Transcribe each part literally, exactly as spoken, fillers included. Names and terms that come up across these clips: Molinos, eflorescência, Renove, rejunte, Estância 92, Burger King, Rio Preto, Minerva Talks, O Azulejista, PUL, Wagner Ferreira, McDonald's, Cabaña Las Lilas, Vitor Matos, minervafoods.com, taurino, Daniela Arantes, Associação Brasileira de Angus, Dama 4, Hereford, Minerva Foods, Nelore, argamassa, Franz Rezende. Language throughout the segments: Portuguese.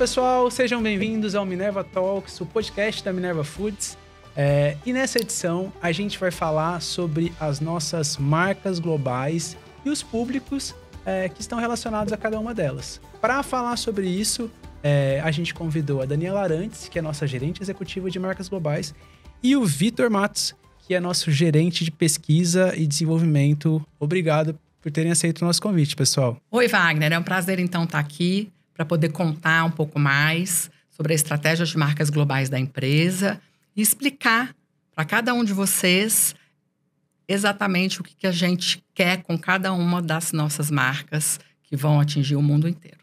pessoal, sejam bem-vindos ao Minerva Talks, o podcast da Minerva Foods. É, e nessa edição a gente vai falar sobre as nossas marcas globais e os públicos é, que estão relacionados a cada uma delas. Para falar sobre isso, é, a gente convidou a Daniela Arantes, que é nossa gerente executiva de marcas globais, e o Vitor Matos, que é nosso gerente de pesquisa e desenvolvimento. Obrigado por terem aceito o nosso convite, pessoal. Oi, Wagner. É um prazer, então, estar aqui para poder contar um pouco mais sobre a estratégia de marcas globais da empresa e explicar para cada um de vocês exatamente o que a gente quer com cada uma das nossas marcas que vão atingir o mundo inteiro.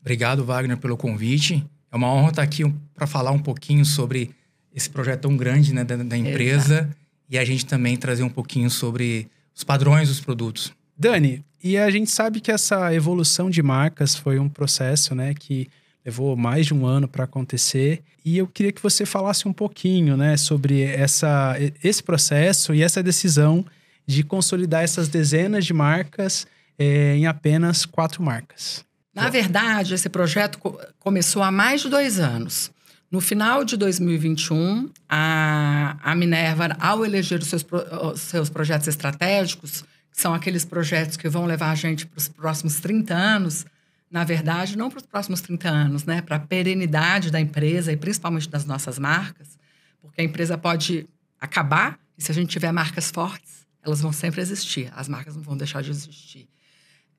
Obrigado, Wagner, pelo convite. É uma honra estar aqui para falar um pouquinho sobre esse projeto tão grande, né, da, da empresa. Exato. E a gente também trazer um pouquinho sobre os padrões dos produtos. Dani, e a gente sabe que essa evolução de marcas foi um processo, né, que levou mais de um ano para acontecer. E eu queria que você falasse um pouquinho, né, sobre essa, esse processo e essa decisão de consolidar essas dezenas de marcas eh, em apenas quatro marcas. Na verdade, esse projeto começou há mais de dois anos. No final de dois mil e vinte e um, a, a Minerva, ao eleger os seus, os seus projetos estratégicos, que são aqueles projetos que vão levar a gente para os próximos trinta anos, na verdade, não para os próximos trinta anos, né? Para a perenidade da empresa e principalmente das nossas marcas, porque a empresa pode acabar e se a gente tiver marcas fortes, elas vão sempre existir, as marcas não vão deixar de existir.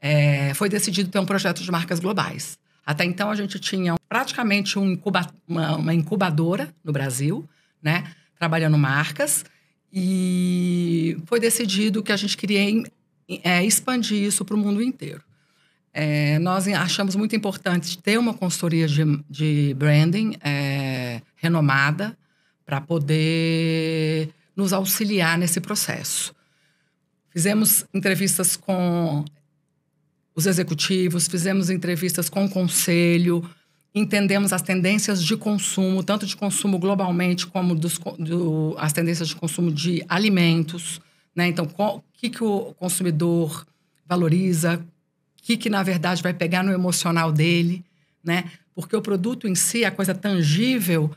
É, foi decidido ter um projeto de marcas globais. Até então, a gente tinha praticamente um incuba, uma, uma incubadora no Brasil, né, trabalhando marcas, e foi decidido que a gente queria é, expandir isso para o mundo inteiro. É, nós achamos muito importante ter uma consultoria de, de branding é, renomada para poder nos auxiliar nesse processo. Fizemos entrevistas com os executivos, fizemos entrevistas com o conselho, entendemos as tendências de consumo, tanto de consumo globalmente como dos, do, as tendências de consumo de alimentos, né? Então, o que, que o consumidor valoriza, o que, que, na verdade, vai pegar no emocional dele, né? Porque o produto em si, a coisa tangível,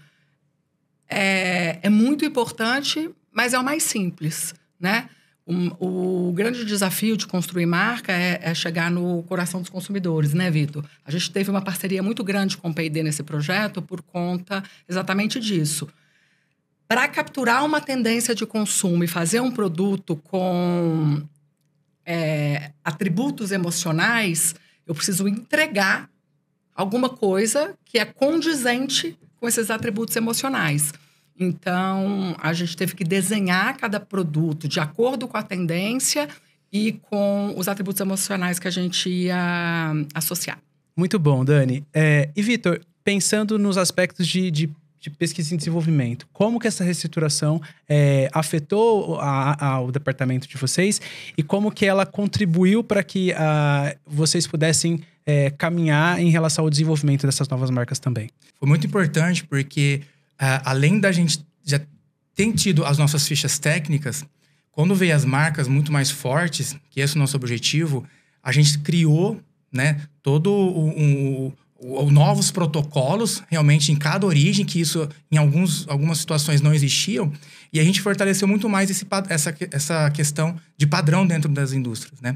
é, é muito importante, mas é o mais simples, né? O, o grande desafio de construir marca é, é chegar no coração dos consumidores, né, Vitor? A gente teve uma parceria muito grande com o P e D nesse projeto por conta exatamente disso. Para capturar uma tendência de consumo e fazer um produto com é, atributos emocionais, eu preciso entregar alguma coisa que é condizente com esses atributos emocionais. Então, a gente teve que desenhar cada produto de acordo com a tendência e com os atributos emocionais que a gente ia associar. Muito bom, Dani. É, e, Vitor, pensando nos aspectos de, de, de pesquisa e desenvolvimento, como que essa reestruturação é, afetou a, a, o departamento de vocês e como que ela contribuiu para que a, vocês pudessem é, caminhar em relação ao desenvolvimento dessas novas marcas também? Foi muito importante porque, Uh, além da gente já ter tido as nossas fichas técnicas, quando veio as marcas muito mais fortes, que esse é o nosso objetivo, a gente criou, né, todo o, o, o novos protocolos realmente em cada origem, que isso em alguns, algumas situações não existiam, e a gente fortaleceu muito mais esse, essa, essa questão de padrão dentro das indústrias, né?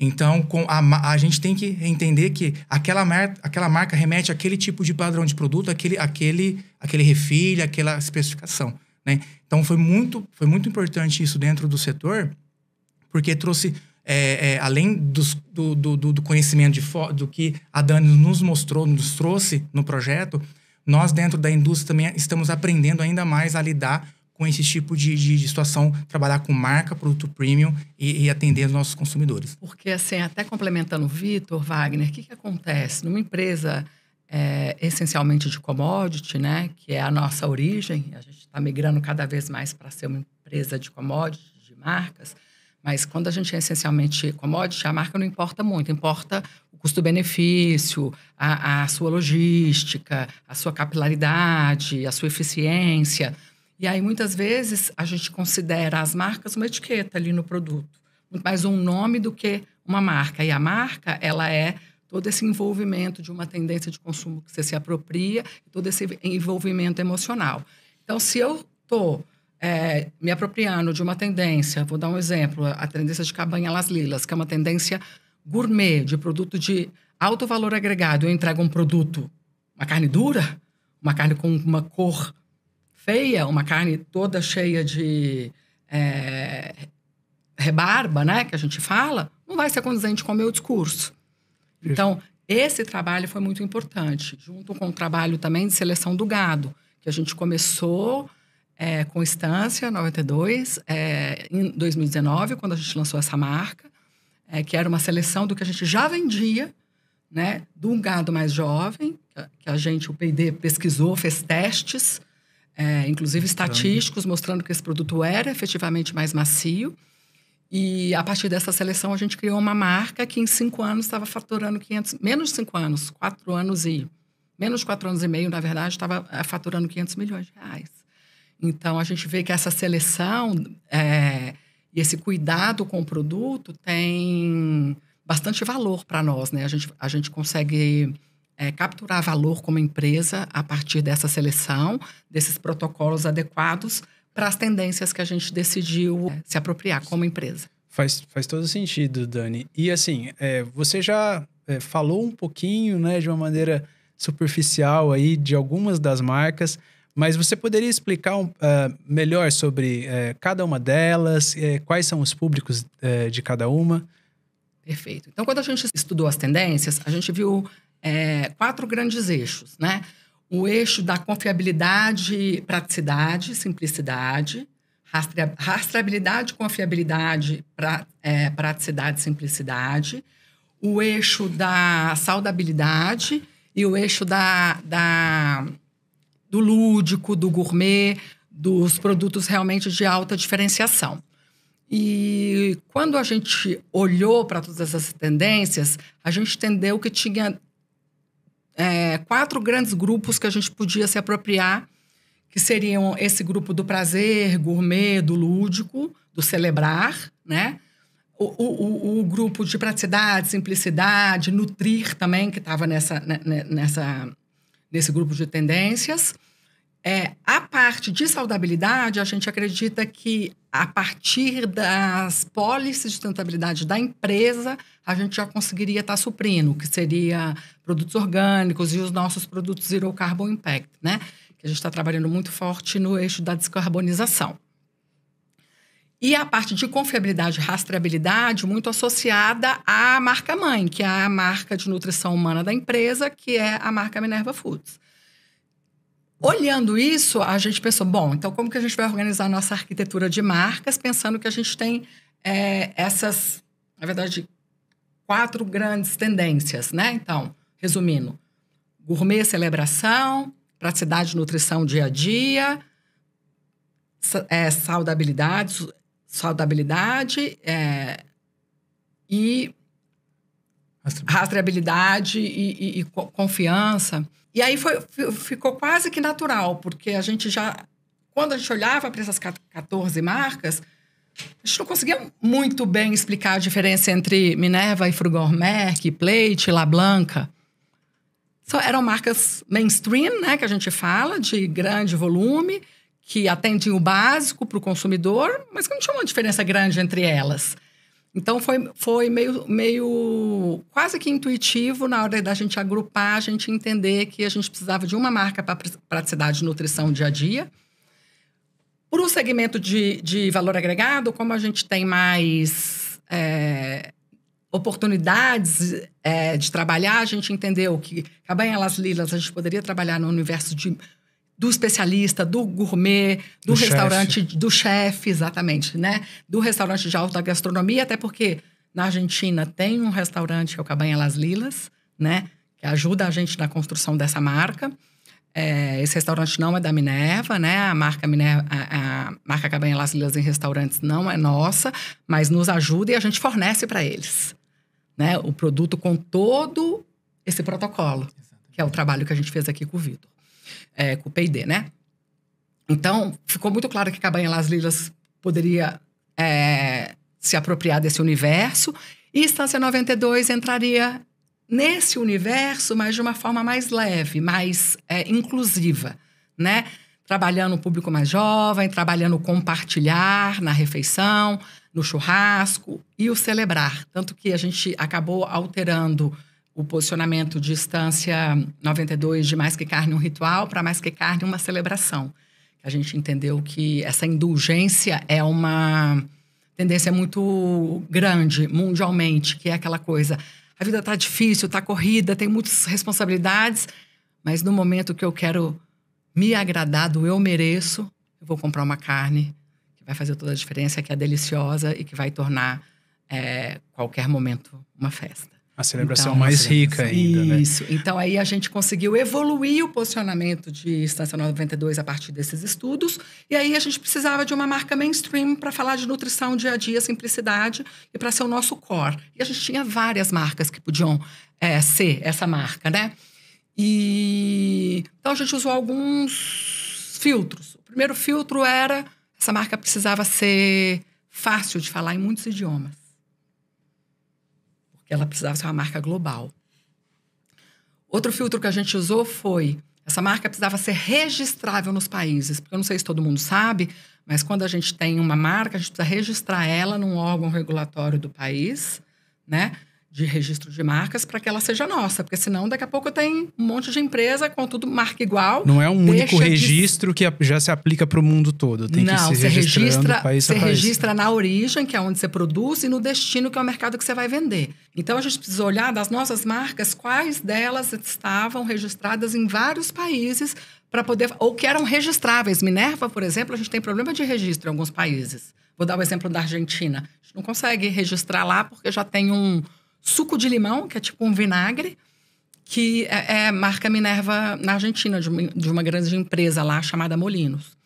Então, com a, a gente tem que entender que aquela, mar, aquela marca remete àquele tipo de padrão de produto, aquele, aquele, aquele refil, aquela especificação, né? Então, foi muito, foi muito importante isso dentro do setor, porque trouxe, é, é, além dos, do, do, do conhecimento de fo, do que a Dani nos mostrou, nos trouxe no projeto, nós dentro da indústria também estamos aprendendo ainda mais a lidar com esse tipo de, de, de situação, trabalhar com marca, produto premium e, e atender os nossos consumidores. Porque, assim, até complementando o Vitor, Wagner, o que, que acontece? Numa empresa é, essencialmente de commodity, né, que é a nossa origem, a gente está migrando cada vez mais para ser uma empresa de commodity, de marcas, mas quando a gente é essencialmente commodity, a marca não importa muito, importa o custo-benefício, a, a sua logística, a sua capilaridade, a sua eficiência. E aí, muitas vezes, a gente considera as marcas uma etiqueta ali no produto, muito mais um nome do que uma marca. E a marca, ela é todo esse envolvimento de uma tendência de consumo que você se apropria, todo esse envolvimento emocional. Então, se eu estou é, me apropriando de uma tendência, vou dar um exemplo, a tendência de Cabaña Las Lilas, que é uma tendência gourmet, de produto de alto valor agregado, eu entrego um produto, uma carne dura, uma carne com uma cor feia, uma carne toda cheia de é, rebarba, né, que a gente fala, não vai ser condizente com o meu discurso. Então, esse trabalho foi muito importante, junto com o trabalho também de seleção do gado, que a gente começou é, com Estância noventa e dois, é, em dois mil e dezenove, quando a gente lançou essa marca, é, que era uma seleção do que a gente já vendia, né, de um gado mais jovem, que a gente, o P I D, pesquisou, fez testes, é, inclusive estatísticos, mostrando que esse produto era efetivamente mais macio. E a partir dessa seleção, a gente criou uma marca que em cinco anos estava faturando quinhentos... Menos de cinco anos, quatro anos e... Menos de quatro anos e meio, na verdade, estava faturando quinhentos milhões de reais. Então, a gente vê que essa seleção é, e esse cuidado com o produto tem bastante valor para nós, né? A gente, a gente consegue é, capturar valor como empresa a partir dessa seleção, desses protocolos adequados para as tendências que a gente decidiu se apropriar como empresa. Faz, faz todo sentido, Dani. E assim, é, você já é, falou um pouquinho, né, de uma maneira superficial aí de algumas das marcas, mas você poderia explicar um, uh, melhor sobre uh, cada uma delas, uh, quais são os públicos uh, de cada uma? Perfeito. Então, quando a gente estudou as tendências, a gente viu é, quatro grandes eixos, né? O eixo da confiabilidade, praticidade, simplicidade, rastreabilidade, confiabilidade, pra, é, praticidade, simplicidade, o eixo da saudabilidade e o eixo da, da, do lúdico, do gourmet, dos produtos realmente de alta diferenciação. E quando a gente olhou para todas essas tendências, a gente entendeu que tinha... É, quatro grandes grupos que a gente podia se apropriar, que seriam esse grupo do prazer, gourmet, do lúdico, do celebrar, né? O, o, o grupo de praticidade, simplicidade, nutrir também, que estava nessa, nessa, nesse grupo de tendências. É, a parte de saudabilidade, a gente acredita que a partir das policies de sustentabilidade da empresa, a gente já conseguiria estar suprindo, que seria produtos orgânicos e os nossos produtos Zero Carbon Impact, né? Que a gente está trabalhando muito forte no eixo da descarbonização. E a parte de confiabilidade e rastreabilidade, muito associada à marca-mãe, que é a marca de nutrição humana da empresa, que é a marca Minerva Foods. Olhando isso, a gente pensou, bom, então como que a gente vai organizar a nossa arquitetura de marcas, pensando que a gente tem é, essas, na verdade, quatro grandes tendências, né? Então, resumindo, gourmet, celebração, praticidade, nutrição, dia a dia, é, saudabilidade, saudabilidade é, e rastreabilidade e, e, e confiança. E aí foi, ficou quase que natural, porque a gente já... Quando a gente olhava para essas quatorze marcas, a gente não conseguia muito bem explicar a diferença entre Minerva e Frugormerk, Plate, La Blanca. Só eram marcas mainstream, né, que a gente fala, de grande volume, que atendem o básico para o consumidor, mas que não tinha uma diferença grande entre elas. Então, foi, foi meio, meio quase que intuitivo na hora da gente agrupar, a gente entender que a gente precisava de uma marca para praticidade e nutrição dia a dia. Por um segmento de, de valor agregado, como a gente tem mais é, oportunidades é, de trabalhar, a gente entendeu que Cabaña Las Lilas a gente poderia trabalhar no universo de, do especialista, do gourmet, do, do restaurante, chef. do chefe, exatamente, né? Do restaurante de alta gastronomia, até porque na Argentina tem um restaurante que é o Cabaña Las Lilas, né? Que ajuda a gente na construção dessa marca. É, esse restaurante não é da Minerva, né? A marca, Minerva, a, a marca Cabaña Las Lilas em restaurantes não é nossa, mas nos ajuda e a gente fornece para eles, né? O produto com todo esse protocolo, exatamente, que é o trabalho que a gente fez aqui com o Vitor. É, com o P I D, né? Então, ficou muito claro que Cabaña Las Lilas poderia é, se apropriar desse universo e Estância noventa e dois entraria nesse universo, mas de uma forma mais leve, mais é, inclusiva, né? Trabalhando o público mais jovem, trabalhando o compartilhar na refeição, no churrasco e o celebrar. Tanto que a gente acabou alterando o posicionamento de Estância noventa e dois de Mais Que Carne um Ritual para Mais Que Carne uma Celebração. A gente entendeu que essa indulgência é uma tendência muito grande mundialmente, que é aquela coisa... A vida tá difícil, tá corrida, tem muitas responsabilidades, mas no momento que eu quero me agradar do eu mereço, eu vou comprar uma carne que vai fazer toda a diferença, que é deliciosa e que vai tornar é, qualquer momento uma festa. A celebração então, mais rica ainda, né? Isso. Então, aí a gente conseguiu evoluir o posicionamento de Estância noventa e dois a partir desses estudos. E aí a gente precisava de uma marca mainstream para falar de nutrição dia a dia, simplicidade, e para ser o nosso core. E a gente tinha várias marcas que podiam é, ser essa marca, né? E... Então, a gente usou alguns filtros. O primeiro filtro era... Essa marca precisava ser fácil de falar em muitos idiomas. Ela precisava ser uma marca global. Outro filtro que a gente usou foi... Essa marca precisava ser registrável nos países. Porque eu não sei se todo mundo sabe, mas quando a gente tem uma marca, a gente precisa registrar ela num órgão regulatório do país, né? De registro de marcas, para que ela seja nossa. Porque senão, daqui a pouco, tem um monte de empresa com tudo marca igual. Não é um único registro de... que já se aplica para o mundo todo. Tem não, que se registra, país você a país. Registra na origem, que é onde você produz, e no destino, que é o mercado que você vai vender. Então, a gente precisa olhar das nossas marcas, quais delas estavam registradas em vários países, para poder ou que eram registráveis. Minerva, por exemplo, a gente tem problema de registro em alguns países. Vou dar o exemplo da Argentina. A gente não consegue registrar lá, porque já tem um... suco de limão, que é tipo um vinagre, que é, é marca Minerva na Argentina, de uma, de uma grande empresa lá chamada Molinos.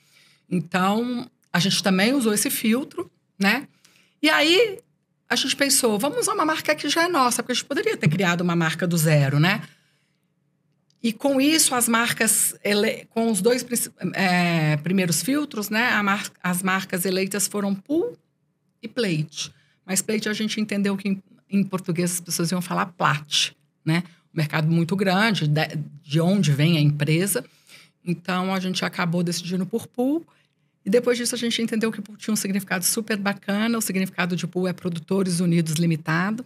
Então, a gente também usou esse filtro, né? E aí, a gente pensou, vamos usar uma marca que já é nossa, porque a gente poderia ter criado uma marca do zero, né? E com isso, as marcas, ele... com os dois é, primeiros filtros, né? A mar... As marcas eleitas foram P U L e Plate. Mas Plate a gente entendeu que... Em português, as pessoas iam falar plate, né? Um mercado muito grande, de onde vem a empresa. Então, a gente acabou decidindo por P U L. E depois disso, a gente entendeu que P U L tinha um significado super bacana. O significado de P U L é Produtores Unidos Limitado.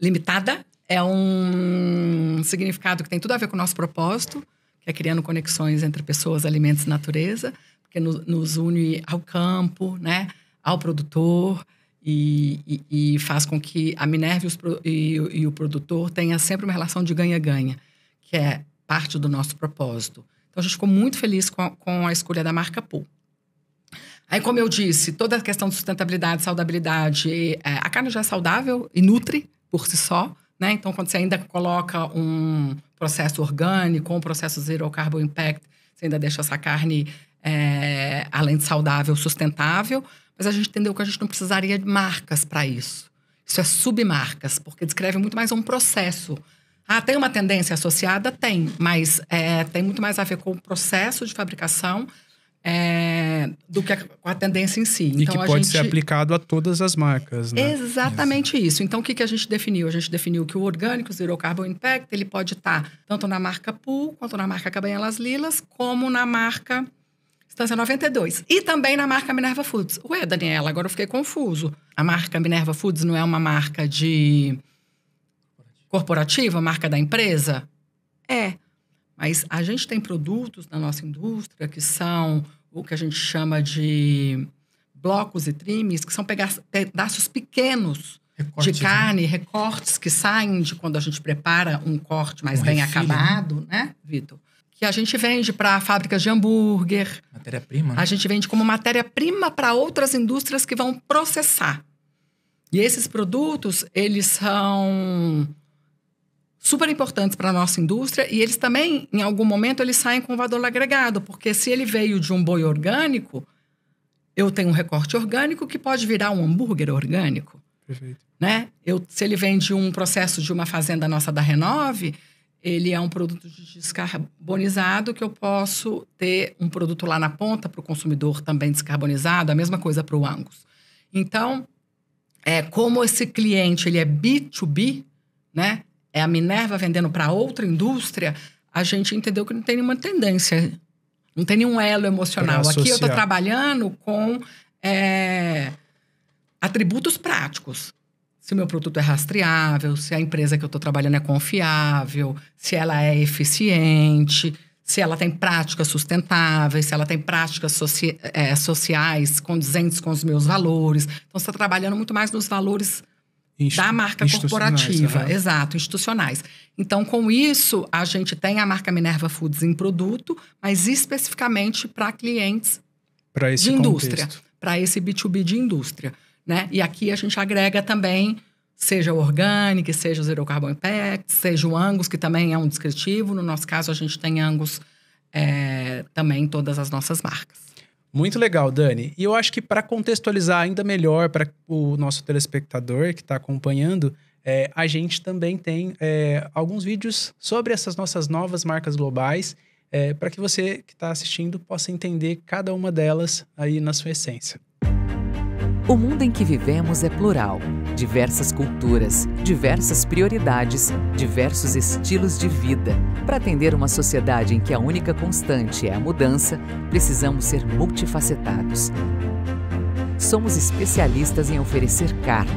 Limitada é um significado que tem tudo a ver com o nosso propósito, que é criando conexões entre pessoas, alimentos e natureza, porque nos une ao campo, né? Ao produtor. E, e, e faz com que a Minerva e, os, e, e o produtor tenha sempre uma relação de ganha-ganha, que é parte do nosso propósito. Então, a gente ficou muito feliz com a, com a escolha da marca P U L. Aí, como eu disse, toda a questão de sustentabilidade, saudabilidade, é, a carne já é saudável e nutre por si só, né? Então, quando você ainda coloca um processo orgânico, um processo zero carbon impact, você ainda deixa essa carne, é, além de saudável, sustentável. Mas a gente entendeu que a gente não precisaria de marcas para isso. Isso é submarcas, porque descreve muito mais um processo. Ah, tem uma tendência associada? Tem, mas é, tem muito mais a ver com o processo de fabricação é, do que com a, a tendência em si. E então, que pode a gente... ser aplicado a todas as marcas, né? Exatamente isso. isso. Então, o que, que a gente definiu? A gente definiu que o orgânico, o Zero Carbon Impact, ele pode estar tanto na marca P U L, quanto na marca Cabaña Las Lilas, como na marca... Estância noventa e dois. E também na marca Minerva Foods. Ué, Daniela, agora eu fiquei confuso. A marca Minerva Foods não é uma marca de... corporativa, marca da empresa? É. Mas a gente tem produtos na nossa indústria que são o que a gente chama de blocos e trimes, que são pedaços pequenos recortes, de carne, né? Recortes que saem de quando a gente prepara um corte mais um bem refil, acabado, né, né Vitor? Que a gente vende para fábricas de hambúrguer. Matéria-prima, né? A gente vende como matéria-prima para outras indústrias que vão processar. E esses produtos, eles são super importantes para a nossa indústria e eles também, em algum momento, eles saem com valor agregado, porque se ele veio de um boi orgânico, eu tenho um recorte orgânico que pode virar um hambúrguer orgânico. Perfeito. Né? Eu, se ele vem de um processo de uma fazenda nossa da Renove... Ele é um produto descarbonizado que eu posso ter um produto lá na ponta para o consumidor também descarbonizado. A mesma coisa para o Angus. Então, é, como esse cliente ele é B dois B, né? é a Minerva vendendo para outra indústria, a gente entendeu que não tem nenhuma tendência, não tem nenhum elo emocional. Aqui eu estou trabalhando com é, atributos práticos. Se o meu produto é rastreável, se a empresa que eu estou trabalhando é confiável, se ela é eficiente, se ela tem práticas sustentáveis, se ela tem práticas socia é, sociais condizentes com os meus valores. Então, você está trabalhando muito mais nos valores da marca corporativa. Né? Exato, institucionais. Então, com isso, a gente tem a marca Minerva Foods em produto, mas especificamente para clientes pra esse de indústria. Para esse B dois B de indústria. Né? E aqui a gente agrega também, seja o Organic, seja o Zero Carbon Impact, seja o Angus, que também é um descritivo. No nosso caso, a gente tem Angus é, também em todas as nossas marcas. Muito legal, Dani. E eu acho que para contextualizar ainda melhor para o nosso telespectador que está acompanhando, é, a gente também tem é, alguns vídeos sobre essas nossas novas marcas globais, é, para que você que está assistindo possa entender cada uma delas aí na sua essência. O mundo em que vivemos é plural. Diversas culturas, diversas prioridades, diversos estilos de vida. Para atender uma sociedade em que a única constante é a mudança, precisamos ser multifacetados. Somos especialistas em oferecer carne,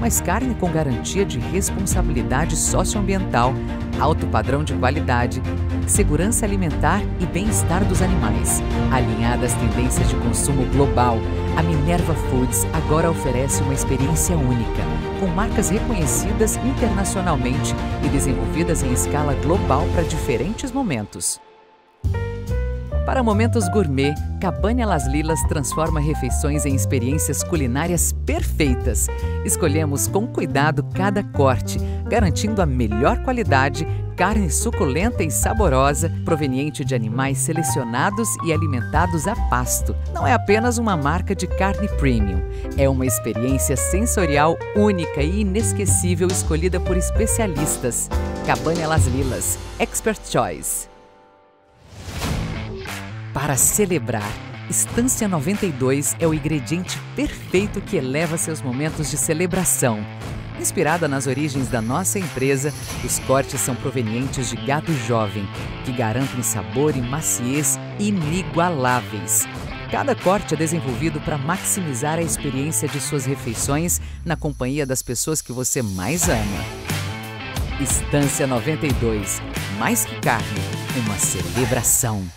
mas carne com garantia de responsabilidade socioambiental, alto padrão de qualidade, segurança alimentar e bem-estar dos animais. Alinhada às tendências de consumo global, a Minerva Foods agora oferece uma experiência única, com marcas reconhecidas internacionalmente e desenvolvidas em escala global para diferentes momentos. Para momentos gourmet, Cabaña Las Lilas transforma refeições em experiências culinárias perfeitas. Escolhemos com cuidado cada corte, garantindo a melhor qualidade, carne suculenta e saborosa, proveniente de animais selecionados e alimentados a pasto. Não é apenas uma marca de carne premium, é uma experiência sensorial única e inesquecível escolhida por especialistas. Cabaña Las Lilas, Expert Choice. Para celebrar, Estância noventa e dois é o ingrediente perfeito que eleva seus momentos de celebração. Inspirada nas origens da nossa empresa, os cortes são provenientes de gado jovem, que garantem sabor e maciez inigualáveis. Cada corte é desenvolvido para maximizar a experiência de suas refeições na companhia das pessoas que você mais ama. Estância noventa e dois, mais que carne, uma celebração.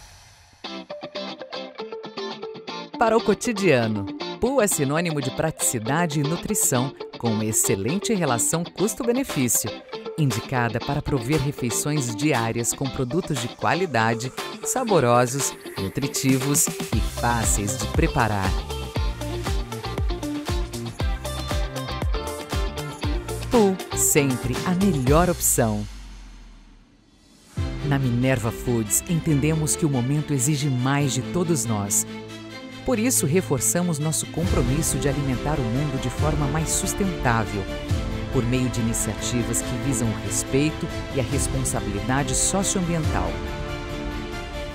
Para o cotidiano, P U L é sinônimo de praticidade e nutrição, com uma excelente relação custo-benefício. Indicada para prover refeições diárias com produtos de qualidade, saborosos, nutritivos e fáceis de preparar. P U L, sempre a melhor opção. Na Minerva Foods, entendemos que o momento exige mais de todos nós. Por isso, reforçamos nosso compromisso de alimentar o mundo de forma mais sustentável, por meio de iniciativas que visam o respeito e a responsabilidade socioambiental.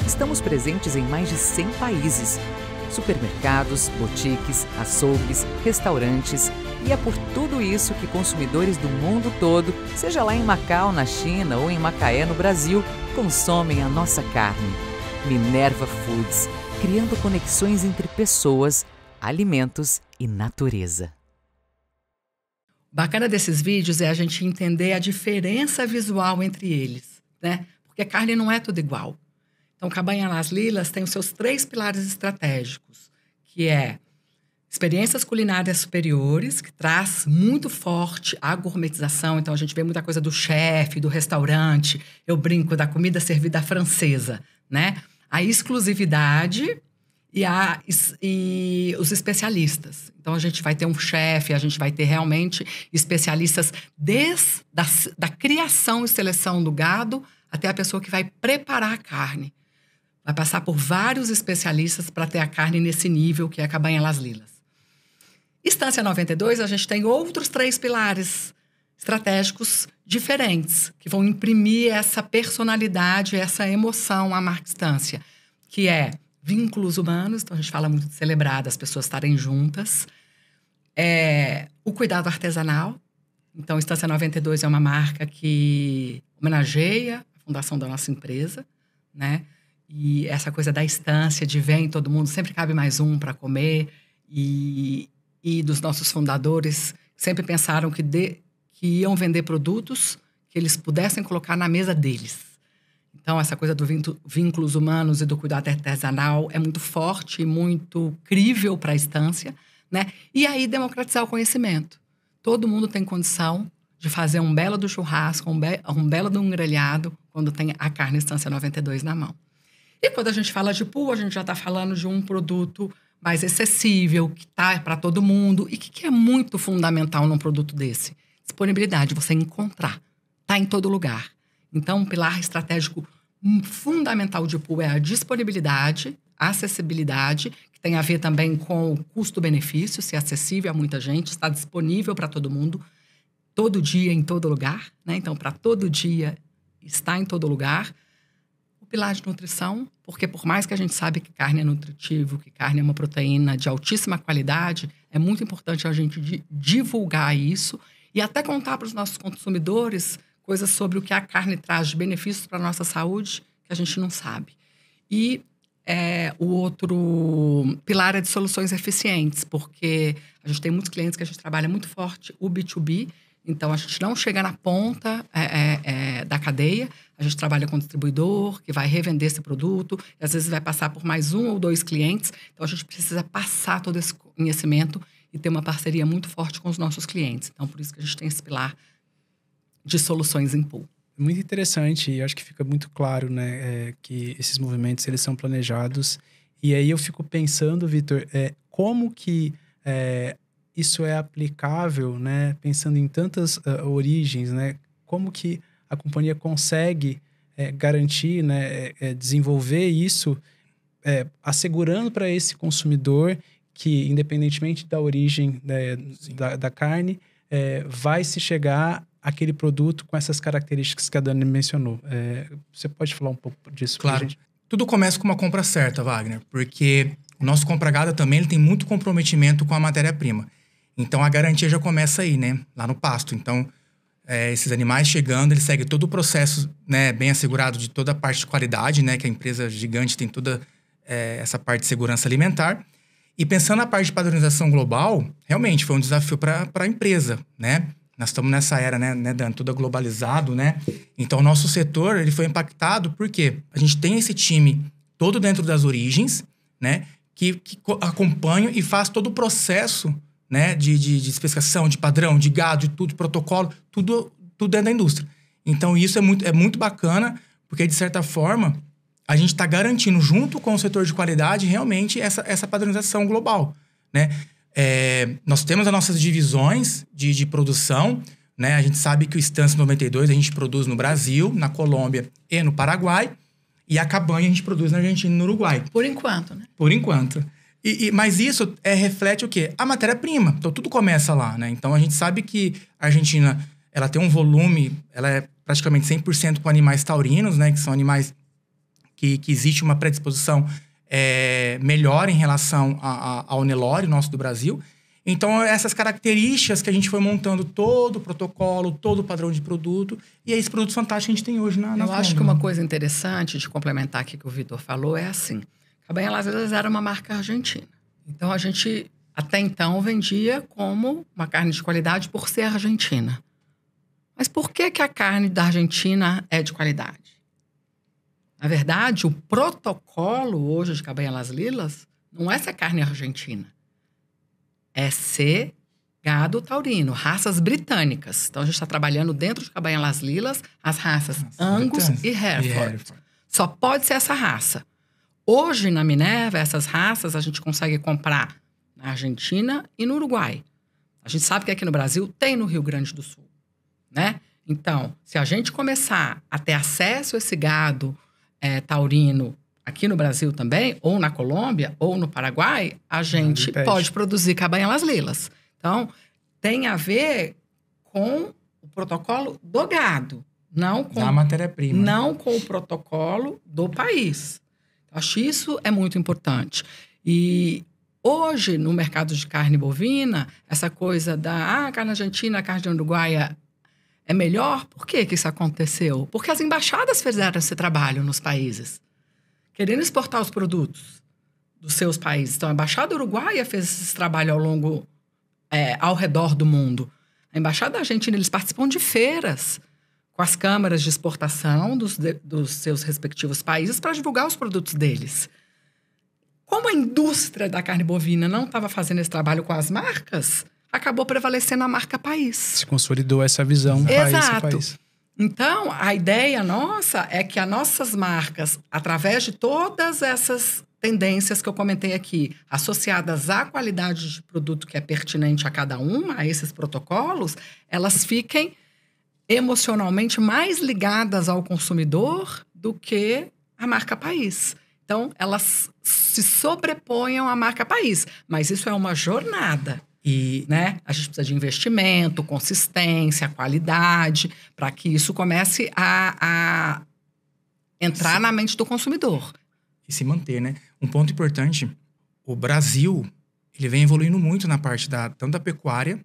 Estamos presentes em mais de cem países, supermercados, boutiques, açougues, restaurantes, e é por tudo isso que consumidores do mundo todo, seja lá em Macau, na China, ou em Macaé, no Brasil, consomem a nossa carne. Minerva Foods, criando conexões entre pessoas, alimentos e natureza. O bacana desses vídeos é a gente entender a diferença visual entre eles, né? Porque a carne não é tudo igual. Então, Cabaña Las Lilas tem os seus três pilares estratégicos, que é experiências culinárias superiores, que traz muito forte a gourmetização. Então, a gente vê muita coisa do chefe, do restaurante. Eu brinco da comida servida francesa, né? A exclusividade e, a, e os especialistas. Então, a gente vai ter um chefe, a gente vai ter realmente especialistas desde da, da criação e seleção do gado até a pessoa que vai preparar a carne. Vai passar por vários especialistas para ter a carne nesse nível que é a Cabaña Las Lilas. Estância noventa e dois, a gente tem outros três pilares estratégicos diferentes, que vão imprimir essa personalidade, essa emoção à marca Estância, que é vínculos humanos. Então, a gente fala muito de celebrar, das pessoas estarem juntas. É, o cuidado artesanal, Então, Estância noventa e dois é uma marca que homenageia a fundação da nossa empresa, né? E essa coisa da estância, de vem todo mundo, sempre cabe mais um para comer. E, e dos nossos fundadores, sempre pensaram que, de, que iam vender produtos que eles pudessem colocar na mesa deles. Então, essa coisa do vínculos humanos e do cuidado artesanal é muito forte e muito crível para a Estância, né? E aí, democratizar o conhecimento. Todo mundo tem condição de fazer um belo do churrasco, um, be- um belo do grelhado, quando tem a carne Estância noventa e dois na mão. E quando a gente fala de P U L, a gente já está falando de um produto mais acessível, que está para todo mundo. E o que, que é muito fundamental num produto desse? Disponibilidade, você encontrar. Está em todo lugar. Então, um pilar estratégico fundamental de P U L é a disponibilidade, a acessibilidade, que tem a ver também com o custo-benefício, ser acessível a muita gente, estar disponível para todo mundo, todo dia, em todo lugar, né? Então, para todo dia, estar em todo lugar. O pilar de nutrição, porque por mais que a gente sabe que carne é nutritivo, que carne é uma proteína de altíssima qualidade, é muito importante a gente divulgar isso e até contar para os nossos consumidores coisas sobre o que a carne traz de benefícios para a nossa saúde, que a gente não sabe. E é, o outro pilar é de soluções eficientes, porque a gente tem muitos clientes que a gente trabalha muito forte o B dois B, então a gente não chega na ponta é, é, é, da cadeia, a gente trabalha com um distribuidor que vai revender esse produto, e às vezes vai passar por mais um ou dois clientes, então a gente precisa passar todo esse conhecimento e ter uma parceria muito forte com os nossos clientes. Então, por isso que a gente tem esse pilar de soluções em P U L. Muito interessante, e acho que fica muito claro, né, é, que esses movimentos, eles são planejados. E aí eu fico pensando, Vitor, é, como que é, isso é aplicável, né, pensando em tantas uh, origens, né, como que a companhia consegue é, garantir, né, é, desenvolver isso, é, assegurando para esse consumidor que, independentemente da origem, né, da, da carne, é, vai se chegar aquele produto com essas características que a Dani mencionou. É, você pode falar um pouco disso? Claro. Gente? Tudo começa com uma compra certa, Wagner, porque o nosso compra-gada também ele tem muito comprometimento com a matéria-prima. Então, a garantia já começa aí, né? Lá no pasto. Então, é, esses animais chegando, eles seguem todo o processo, né, bem assegurado de toda a parte de qualidade, né? Que a empresa gigante tem toda é, essa parte de segurança alimentar. E pensando na parte de padronização global, realmente foi um desafio para a empresa, né? Nós estamos nessa era, né, né Dan? Tudo globalizado, né? Então, o nosso setor, ele foi impactado porque a gente tem esse time todo dentro das origens, né? Que, que acompanha e faz todo o processo, né? De, de, de especificação, de padrão, de gado, de tudo, protocolo, tudo, tudo dentro da indústria. Então, isso é muito, é muito bacana, porque, de certa forma, a gente está garantindo, junto com o setor de qualidade, realmente essa, essa padronização global, né? É, nós temos as nossas divisões de, de produção, né? A gente sabe que o Estância noventa e dois a gente produz no Brasil, na Colômbia e no Paraguai. E a Cabaña a gente produz na Argentina e no Uruguai. Por enquanto, né? Por enquanto. E, e, mas isso é, reflete o quê? A matéria-prima. Então, tudo começa lá, né? Então, a gente sabe que a Argentina ela tem um volume, ela é praticamente cem por cento com animais taurinos, né? Que são animais que, que existe uma predisposição... É, melhor em relação a, a, ao Nelore nosso do Brasil. Então, essas características que a gente foi montando todo o protocolo, todo o padrão de produto, e é esse produto fantástico que a gente tem hoje na, na Eu Colômbia. Acho que uma coisa interessante de complementar aqui que o Vitor falou é assim, Cabaña Las Lilas era uma marca argentina. Então, a gente até então vendia como uma carne de qualidade por ser argentina. Mas por que, que a carne da Argentina é de qualidade? Na verdade, o protocolo hoje de Cabaña Las Lilas não é ser carne argentina. É ser gado taurino, raças britânicas. Então, a gente está trabalhando dentro de Cabaña Las Lilas as raças Nossa, Angus e Hereford. e Hereford. Só pode ser essa raça. Hoje, na Minerva, essas raças a gente consegue comprar na Argentina e no Uruguai. A gente sabe que aqui no Brasil tem no Rio Grande do Sul, né? Então, se a gente começar a ter acesso a esse gado... É, taurino aqui no Brasil também, ou na Colômbia, ou no Paraguai, a gente pode produzir Cabaña Las Lilas. Então, tem a ver com o protocolo do gado, não com a matéria-prima, não com o protocolo do país. Acho que isso é muito importante. E Hoje, no mercado de carne bovina, essa coisa da ah, carne argentina, carne uruguaia é melhor. Por que que isso aconteceu? Porque as embaixadas fizeram esse trabalho nos países, querendo exportar os produtos dos seus países. Então, a embaixada uruguaia fez esse trabalho ao longo, é, ao redor do mundo. A embaixada argentina, eles participam de feiras com as câmaras de exportação dos, de, dos seus respectivos países para divulgar os produtos deles. Como a indústria da carne bovina não estava fazendo esse trabalho com as marcas, acabou prevalecendo a marca país. Se consolidou essa visão país a país. Então, a ideia nossa é que as nossas marcas, através de todas essas tendências que eu comentei aqui, associadas à qualidade de produto que é pertinente a cada uma, a esses protocolos, elas fiquem emocionalmente mais ligadas ao consumidor do que a marca país. Então, elas se sobreponham à marca país. Mas isso é uma jornada. E, né? A gente precisa de investimento, consistência, qualidade, para que isso comece a, a entrar se... na mente do consumidor. E se manter, né? Um ponto importante, o Brasil, ele vem evoluindo muito na parte da, tanto da pecuária,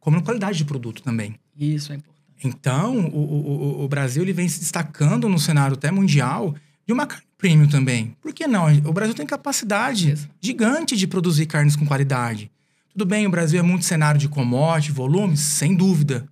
como na qualidade de produto também. Isso é importante. Então, o, o, o Brasil, ele vem se destacando no cenário até mundial de uma carne premium também. Por que não? O Brasil tem capacidade Isso. gigante de produzir carnes com qualidade. Tudo bem, o Brasil é muito cenário de commodity, volumes, sem dúvida.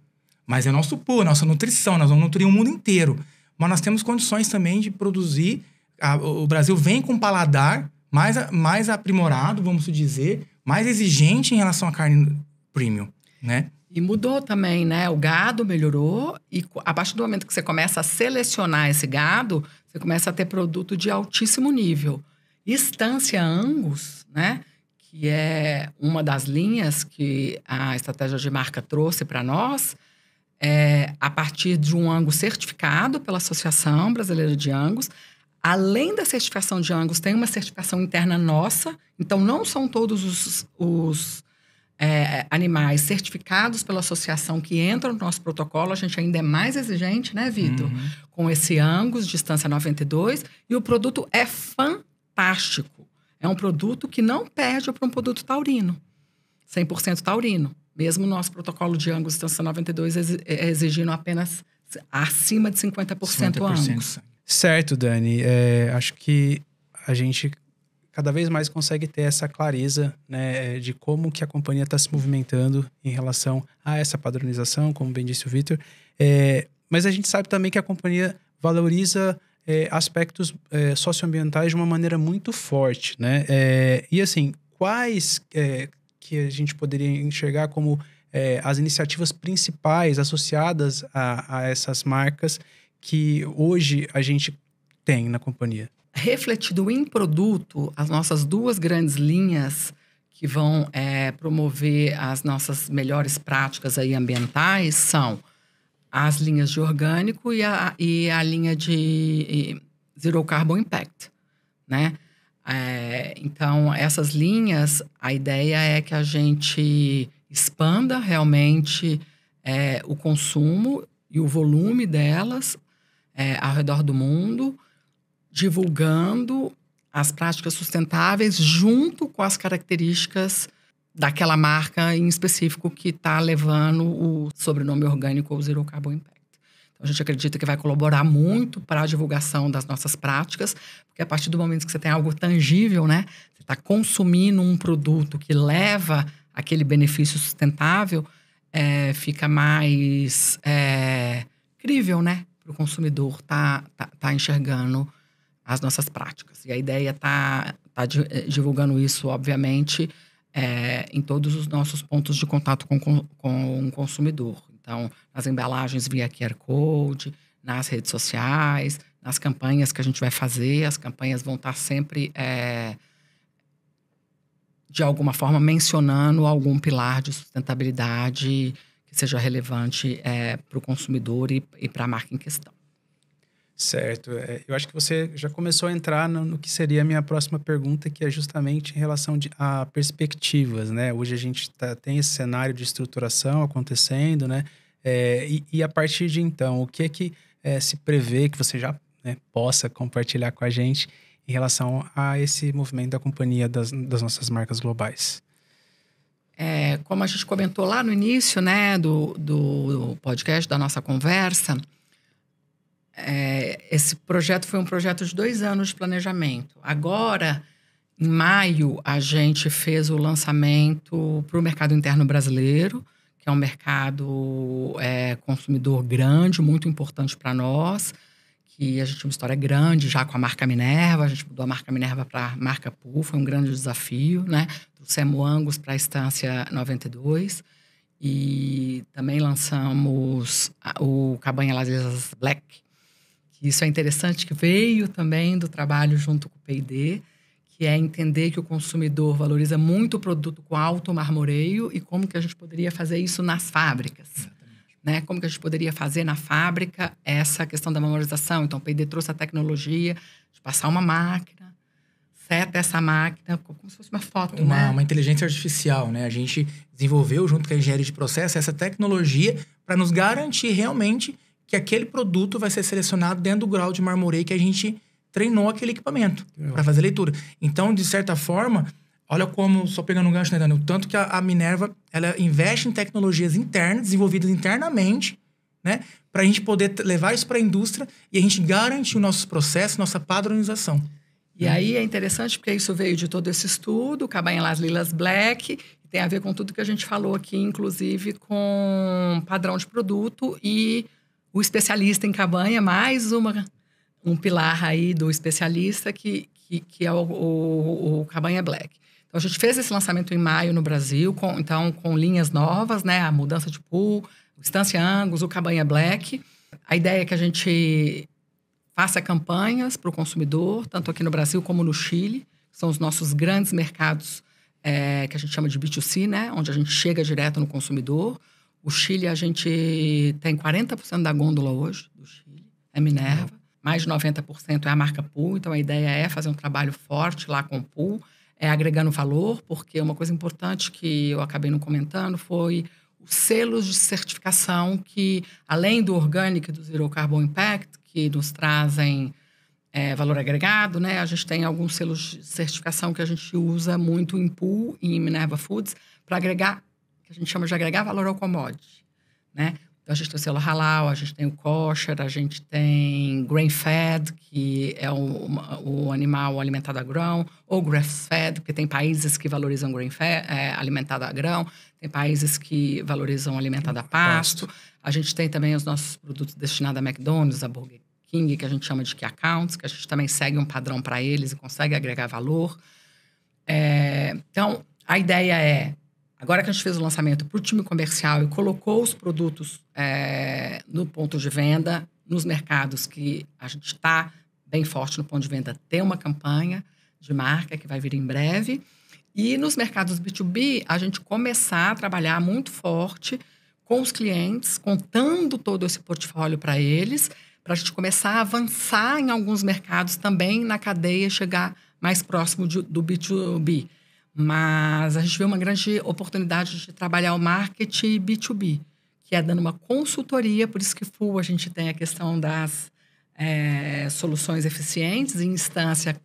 Mas é nosso P U L, nossa nutrição, nós vamos nutrir o mundo inteiro. Mas nós temos condições também de produzir. A, o Brasil vem com um paladar mais, mais aprimorado, vamos dizer, mais exigente em relação à carne premium, né? E mudou também, né? O gado melhorou e a partir do momento que você começa a selecionar esse gado, você começa a ter produto de altíssimo nível. Estância Angus, né? Que é uma das linhas que a estratégia de marca trouxe para nós, é, a partir de um Angus certificado pela Associação Brasileira de Angus. Além da certificação de Angus, tem uma certificação interna nossa. Então, não são todos os... os É, animais certificados pela associação que entram no nosso protocolo. A gente ainda é mais exigente, né, Vitor? Uhum. Com esse Angus, Estância noventa e dois. E o produto é fantástico. É um produto que não perde para um produto taurino. cem por cento taurino. Mesmo o nosso protocolo de Angus, Estância noventa e dois, exigindo apenas acima de cinquenta por cento Angus. Certo, Dani. É, acho que a gente... cada vez mais consegue ter essa clareza, né, de como que a companhia está se movimentando em relação a essa padronização, como bem disse o Vitor. É, mas a gente sabe também que a companhia valoriza é, aspectos é, socioambientais de uma maneira muito forte, né? É, e assim, quais é, que a gente poderia enxergar como é, as iniciativas principais associadas a, a essas marcas que hoje a gente tem na companhia? Refletido em produto, as nossas duas grandes linhas que vão é, promover as nossas melhores práticas aí ambientais são as linhas de orgânico e a, e a linha de Zero Carbon Impact, né? É, então, essas linhas, a ideia é que a gente expanda realmente é, o consumo e o volume delas é, ao redor do mundo, divulgando as práticas sustentáveis junto com as características daquela marca em específico que está levando o sobrenome orgânico ou Zero Carbon Impact. Então, a gente acredita que vai colaborar muito para a divulgação das nossas práticas, porque a partir do momento que você tem algo tangível, né? Você está consumindo um produto que leva aquele benefício sustentável, é, fica mais é, crível, né? Para o consumidor tá, tá, tá enxergando as nossas práticas. E a ideia está tá divulgando isso, obviamente, é, em todos os nossos pontos de contato com, com o consumidor. Então, nas embalagens via Q R Code, nas redes sociais, nas campanhas que a gente vai fazer. As campanhas vão estar sempre, é, de alguma forma, mencionando algum pilar de sustentabilidade que seja relevante é, para o consumidor e, e para a marca em questão. Certo. Eu acho que você já começou a entrar no, no que seria a minha próxima pergunta, que é justamente em relação de, a perspectivas, né? Hoje a gente tá, tem esse cenário de estruturação acontecendo, né? É, e, e a partir de então, o que é que é, se prevê que você já, né, possa compartilhar com a gente em relação a esse movimento da companhia das, das nossas marcas globais. É, como a gente comentou lá no início, né, do, do podcast, da nossa conversa, é, esse projeto foi um projeto de dois anos de planejamento. Agora, em maio, a gente fez o lançamento para o mercado interno brasileiro, que é um mercado é, consumidor grande, muito importante para nós, que a gente tem uma história grande já com a marca Minerva. A gente mudou a marca Minerva para a marca P U L, foi um grande desafio, né? Trouxemos o Angus para a Estância noventa e dois e também lançamos o Cabaña Las Lilas Black. Isso é interessante, que veio também do trabalho junto com o P e D, que é entender que o consumidor valoriza muito o produto com alto marmoreio e como que a gente poderia fazer isso nas fábricas. Né? Como que a gente poderia fazer na fábrica essa questão da memorização. Então, o P e D trouxe a tecnologia de passar uma máquina, seta essa máquina, como se fosse uma foto, uma, né? Uma inteligência artificial, né? A gente desenvolveu, junto com a engenharia de processo, essa tecnologia para nos garantir realmente que aquele produto vai ser selecionado dentro do grau de marmoreio que a gente treinou aquele equipamento para fazer a leitura. Então, de certa forma, olha como, só pegando um gancho, né, Dani? O tanto que a, a Minerva, ela investe em tecnologias internas, desenvolvidas internamente, né? Para a gente poder levar isso para a indústria e a gente garantir os nossos processos, nossa padronização. E aí é interessante porque isso veio de todo esse estudo, Cabaña Las Lilas Black, tem a ver com tudo que a gente falou aqui, inclusive com padrão de produto e o especialista em cabanha, mais uma, um pilar aí do especialista, que, que, que é o, o, o Cabaña Black. A gente fez esse lançamento em maio no Brasil, com, então com linhas novas, né? A mudança de P U L, o Estância Angus, o Cabaña Black. A ideia é que a gente faça campanhas para o consumidor, tanto aqui no Brasil como no Chile, que são os nossos grandes mercados é, que a gente chama de B dois C, né? Onde a gente chega direto no consumidor. O Chile, a gente tem quarenta por cento da gôndola hoje do Chile, é Minerva. Mais de noventa por cento é a marca P U L, então a ideia é fazer um trabalho forte lá com o P U L, É, agregando valor, porque uma coisa importante que eu acabei não comentando foi os selos de certificação que, além do orgânico e do Zero Carbon Impact, que nos trazem é, valor agregado, né? A gente tem alguns selos de certificação que a gente usa muito em P U L e em Minerva Foods para agregar, que a gente chama de agregar valor ao commodity, né? Então, a gente tem o selo halal, a gente tem o kosher, a gente tem grain-fed, que é o, o animal alimentado a grão, ou grass-fed, porque tem países que valorizam grain-fed, é, alimentado a grão, tem países que valorizam alimentado a pasto. A gente tem também os nossos produtos destinados a McDonald's, a Burger King, que a gente chama de key accounts, que a gente também segue um padrão para eles e consegue agregar valor. É, então, a ideia é... Agora que a gente fez o lançamento para o time comercial e colocou os produtos é, no ponto de venda, nos mercados que a gente está bem forte no ponto de venda, tem uma campanha de marca que vai vir em breve. E nos mercados B dois B, a gente começar a trabalhar muito forte com os clientes, contando todo esse portfólio para eles, para a gente começar a avançar em alguns mercados também na cadeia, chegar mais próximo de, do B dois B. Mas a gente vê uma grande oportunidade de trabalhar o marketing B dois B, que é dando uma consultoria, por isso que F U A a gente tem a questão das é, soluções eficientes, em instância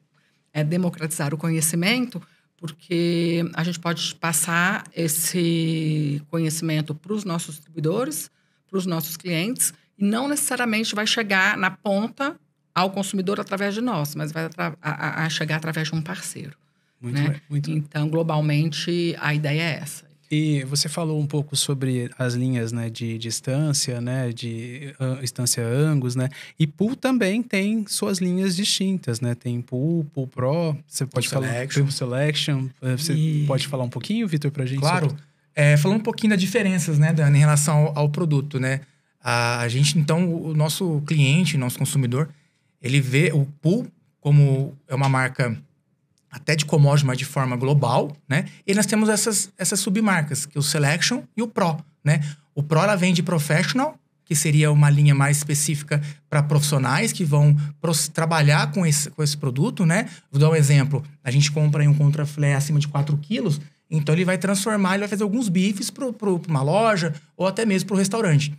é, democratizar o conhecimento, porque a gente pode passar esse conhecimento para os nossos distribuidores, para os nossos clientes, e não necessariamente vai chegar na ponta ao consumidor através de nós, mas vai a, a, a chegar através de um parceiro. Muito, né? Muito. Então, globalmente, a ideia é essa. E você falou um pouco sobre as linhas, né, de, de Estância, né, de uh, Estância Angus, né? E P U L também tem suas linhas distintas, né? Tem P U L, P U L Pro, você pode P U L falar... P U L Selection. Você e... pode falar um pouquinho, Vitor, pra gente? Claro. Sobre... É, falando um pouquinho das diferenças, né, Dani, em relação ao, ao produto, né? A, a gente, então, o nosso cliente, nosso consumidor, ele vê o P U L como é uma marca... até de commodity, mas de forma global, né? E nós temos essas, essas submarcas, que é o Selection e o Pro, né? O Pro, ela vem de Professional, que seria uma linha mais específica para profissionais que vão trabalhar com esse, com esse produto, né? Vou dar um exemplo. A gente compra aí um contrafilé acima de quatro quilos, então ele vai transformar, ele vai fazer alguns bifes para uma loja ou até mesmo para o restaurante.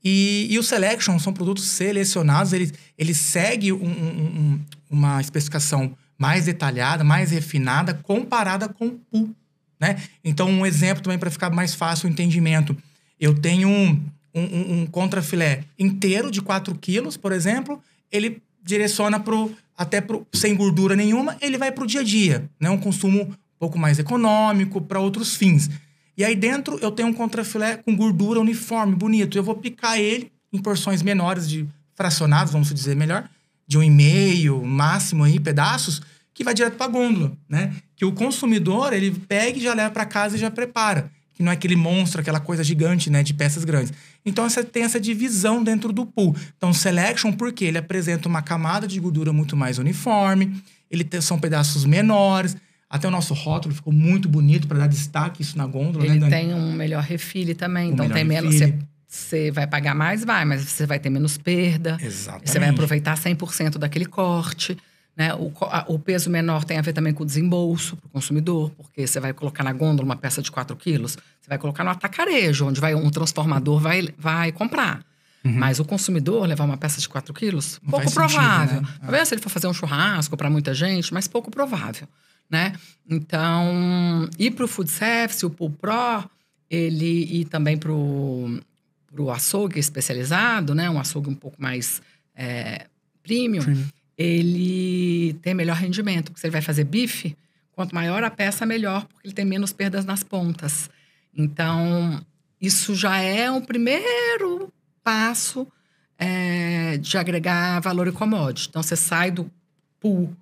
E, e o Selection são produtos selecionados, ele, ele segue um, um, um, uma especificação mais detalhada, mais refinada, comparada com o P U L, né? Então, um exemplo também para ficar mais fácil o entendimento. Eu tenho um, um, um contrafilé inteiro de quatro quilos, por exemplo, ele direciona pro, até pro, sem gordura nenhuma, ele vai para o dia a dia, né? Um consumo um pouco mais econômico, para outros fins. E aí dentro eu tenho um contrafilé com gordura uniforme, bonito. Eu vou picar ele em porções menores, de fracionados, vamos dizer melhor, de um e meio, máximo aí, pedaços, que vai direto para a gôndola, né? Que o consumidor, ele pega e já leva para casa e já prepara. Que não é aquele monstro, aquela coisa gigante, né? De peças grandes. Então, você tem essa divisão dentro do P U L. Então, selection, porque ele apresenta uma camada de gordura muito mais uniforme, ele tem, são pedaços menores. Até o nosso rótulo ficou muito bonito para dar destaque isso na gôndola. Ele, né, tem um melhor refile também. Um então, tem menos... Você, você vai pagar mais, vai, mas você vai ter menos perda. Exatamente. Você vai aproveitar cem por cento daquele corte. Né? O, a, o peso menor tem a ver também com o desembolso para o consumidor, porque você vai colocar na gôndola uma peça de quatro quilos, você vai colocar no atacarejo, onde vai um transformador vai, vai comprar. Uhum. Mas o consumidor levar uma peça de quatro quilos, pouco faz provável. Sentido, né? Talvez ah. se ele for fazer um churrasco para muita gente, mas pouco provável. Né? Então, e para o food service, o P U L Pro, ele, e também para o açougue especializado, né? Um açougue um pouco mais é, premium, Sim. ele tem melhor rendimento. Porque se ele vai fazer bife, quanto maior a peça, melhor, porque ele tem menos perdas nas pontas. Então, isso já é um primeiro passo é, de agregar valor e commodity. Então, você sai do P U L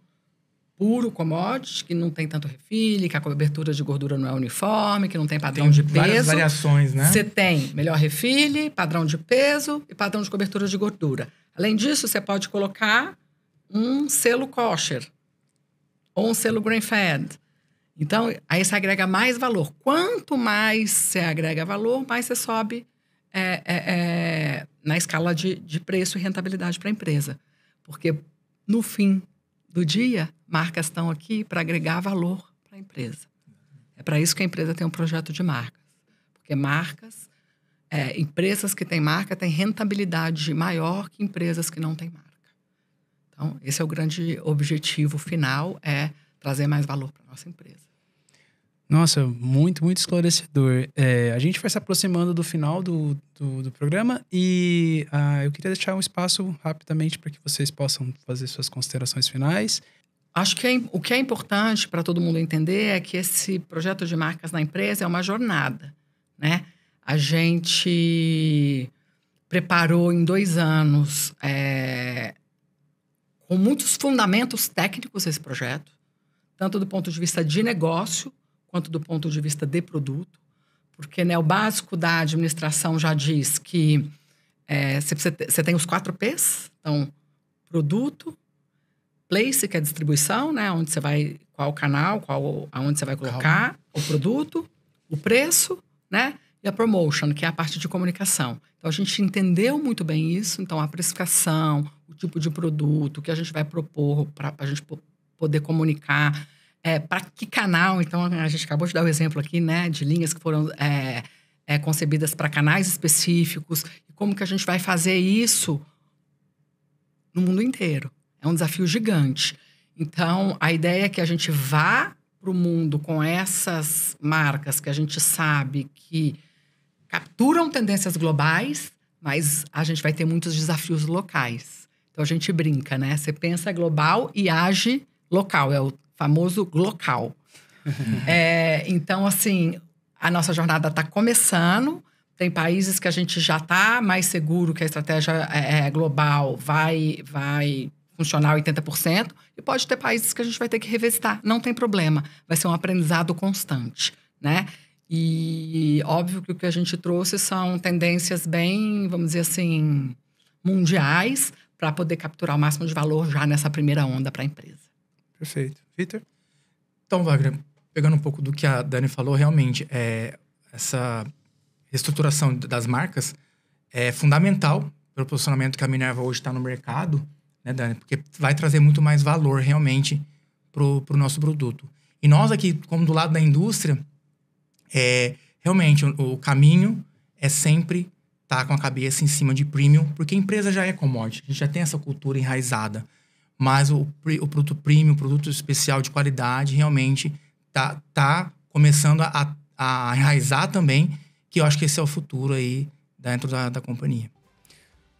puro commodity, que não tem tanto refile, que a cobertura de gordura não é uniforme, que não tem padrão tem de peso. Várias variações, né? Você tem melhor refile, padrão de peso e padrão de cobertura de gordura. Além disso, você pode colocar um selo kosher ou um selo grain-fed. Então, aí você agrega mais valor. Quanto mais você agrega valor, mais você sobe é, é, é, na escala de, de preço e rentabilidade para a empresa. Porque, no fim do dia, marcas estão aqui para agregar valor para a empresa. É para isso que a empresa tem um projeto de marcas. Porque marcas, é, empresas que têm marca têm rentabilidade maior que empresas que não têm marca. Então, esse é o grande objetivo final, é trazer mais valor para a nossa empresa. Nossa, muito, muito esclarecedor. É, a gente vai se aproximando do final do, do, do programa e ah, eu queria deixar um espaço rapidamente para que vocês possam fazer suas considerações finais. Acho que é, o que é importante para todo mundo entender é que esse projeto de marcas na empresa é uma jornada, né? A gente preparou em dois anos, é, com muitos fundamentos técnicos esse projeto, tanto do ponto de vista de negócio, quanto do ponto de vista de produto, porque, né, o básico da administração já diz que é, você, você tem os quatro P's, então, produto, place, que é a distribuição, né? Onde você vai, qual canal, qual, aonde você vai colocar Calma. o produto, o preço, né? E a promotion, que é a parte de comunicação. Então, a gente entendeu muito bem isso. Então, a precificação, o tipo de produto, o que a gente vai propor para a gente poder comunicar, é, para que canal. Então, a gente acabou de dar o exemplo aqui, né? De linhas que foram é, é, concebidas para canais específicos. E como que a gente vai fazer isso no mundo inteiro. É um desafio gigante. Então, a ideia é que a gente vá para o mundo com essas marcas que a gente sabe que capturam tendências globais, mas a gente vai ter muitos desafios locais. Então, a gente brinca, né? Você pensa global e age local. É o famoso local. É, então, assim, a nossa jornada está começando. Tem países que a gente já está mais seguro que a estratégia é, é, global vai... vai funcionar oitenta por cento, e pode ter países que a gente vai ter que revisitar. Não tem problema. Vai ser um aprendizado constante, né? E óbvio que o que a gente trouxe são tendências bem, vamos dizer assim, mundiais, para poder capturar o máximo de valor já nessa primeira onda para a empresa. Perfeito. Vitor? Então, Wagner, pegando um pouco do que a Dani falou, realmente, é, essa reestruturação das marcas é fundamental para o posicionamento que a Minerva hoje está no mercado, né, Dani? Porque vai trazer muito mais valor realmente pro, pro nosso produto. E nós aqui, como do lado da indústria, é, realmente o, o caminho é sempre estar tá com a cabeça em cima de premium, porque a empresa já é commodity, a gente já tem essa cultura enraizada. mas o, o produto premium, o produto especial de qualidade realmente tá, tá começando a, a enraizar também, que eu acho que esse é o futuro aí dentro da, da companhia.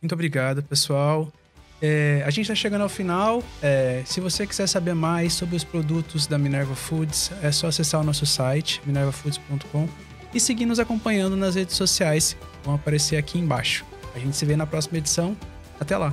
Muito obrigado, pessoal. É, a gente está chegando ao final. É, se você quiser saber mais sobre os produtos da Minerva Foods, é só acessar o nosso site, minerva foods ponto com, e seguir nos acompanhando nas redes sociais, que vão aparecer aqui embaixo. A gente se vê na próxima edição. Até lá!